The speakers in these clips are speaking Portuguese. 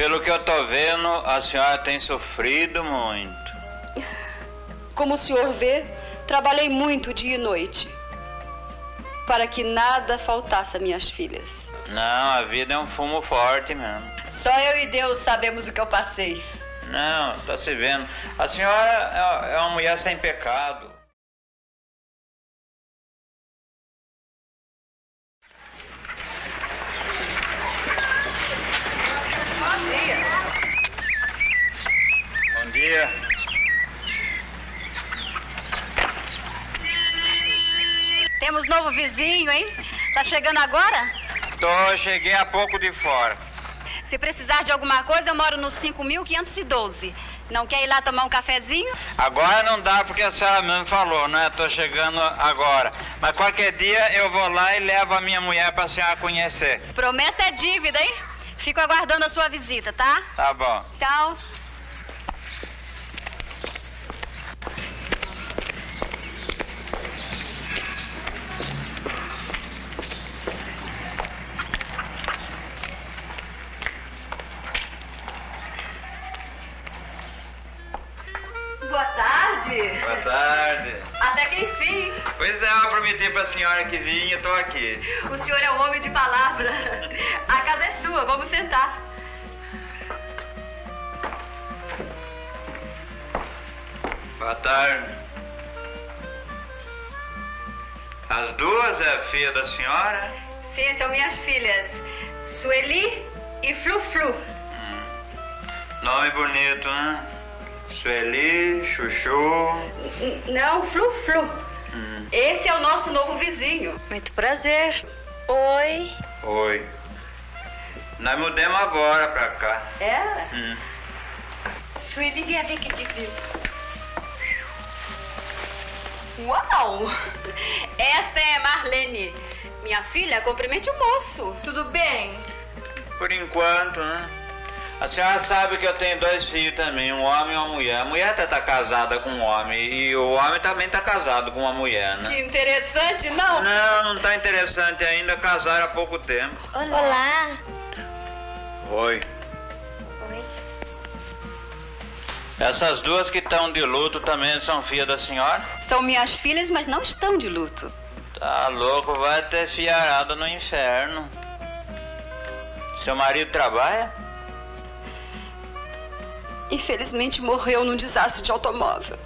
Pelo que eu tô vendo, a senhora tem sofrido muito. Como o senhor vê, trabalhei muito dia e noite para que nada faltasse a minhas filhas. Não, a vida é um fumo forte mesmo. Só eu e Deus sabemos o que eu passei. Não, tá se vendo. A senhora é uma mulher sem pecado. Bom dia. Temos novo vizinho, hein? Tá chegando agora? Tô, cheguei há pouco de fora. Se precisar de alguma coisa, eu moro no 5.512. Não quer ir lá tomar um cafezinho? Agora não dá, porque a senhora mesmo falou, né? Tô chegando agora. Mas qualquer dia eu vou lá e levo a minha mulher pra senhora conhecer. Promessa é dívida, hein? Fico aguardando a sua visita, tá? Tá bom. Tchau. Boa tarde. Boa tarde. Até que enfim. Pois é, eu prometi pra senhora que vinha, tô aqui. O senhor é um homem de palavra. A casa é sua, vamos sentar. Boa tarde. As duas é a filha da senhora? Sim, são minhas filhas, Sueli e Flu-Flu. Nome bonito, né? Sueli, Chuchu... Não, Flu-Flu. Esse é o nosso novo vizinho. Muito prazer. Oi. Oi. Nós mudamos agora pra cá. É? Sueli, vem ver que te viu. Uau! Esta é Marlene. Minha filha, cumprimente o moço. Tudo bem? Por enquanto, né? A senhora sabe que eu tenho dois filhos também, um homem e uma mulher. A mulher até tá casada com um homem e o homem também tá casado com uma mulher, né? Que interessante, não? Não, não tá interessante ainda, casaram há pouco tempo. Olá. Oi. Oi. Essas duas que estão de luto também são filhas da senhora? São minhas filhas, mas não estão de luto. Tá louco, vai ter fiarada no inferno. Seu marido trabalha? Infelizmente morreu num desastre de automóvel.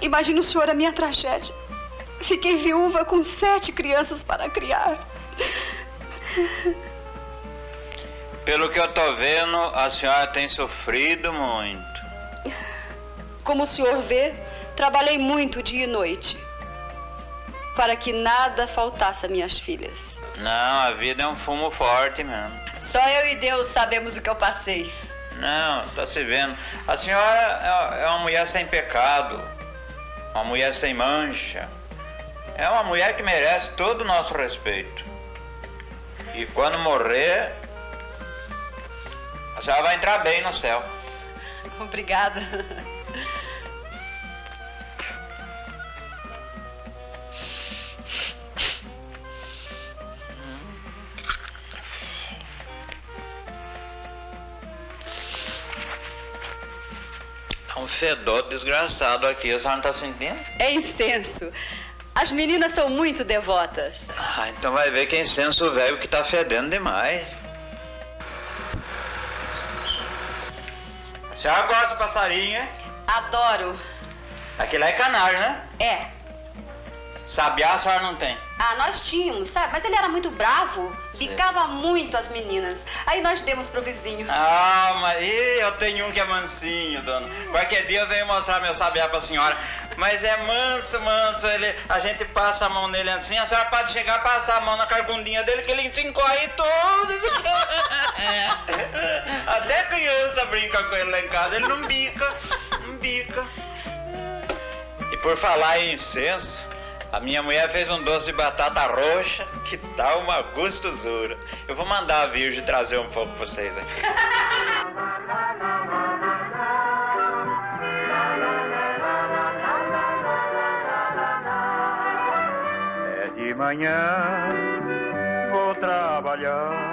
Imagina o senhor a minha tragédia. Fiquei viúva com 7 crianças para criar. Pelo que eu tô vendo, a senhora tem sofrido muito. Como o senhor vê, trabalhei muito dia e noite para que nada faltasse a minhas filhas. Não, a vida é um fumo forte mesmo. Só eu e Deus sabemos o que eu passei. Não, tá se vendo. A senhora é uma mulher sem pecado, uma mulher sem mancha. É uma mulher que merece todo o nosso respeito. E quando morrer, a senhora vai entrar bem no céu. Obrigada. Um fedor desgraçado aqui, a senhora não tá sentindo? É incenso. As meninas são muito devotas. Ah, então vai ver que é incenso velho que tá fedendo demais. A senhora gosta de passarinho, hein? Adoro. Aquele é canário, né? É. Sabiá a senhora não tem? Ah, nós tínhamos, sabe? Mas ele era muito bravo, picava muito as meninas. Aí nós demos pro vizinho. Ah, mas eu tenho um que é mansinho, dona. Qualquer dia eu venho mostrar meu sabiá pra senhora. Mas é manso, manso. A gente passa a mão nele assim, a senhora pode chegar e passar a mão na cargundinha dele, que ele se encorre todo. Até criança brinca com ele lá em casa, ele não bica, não bica. E por falar em incenso, a minha mulher fez um doce de batata roxa que dá uma gostosura. Eu vou mandar a Virgem trazer um pouco pra vocês aqui. É de manhã, vou trabalhar.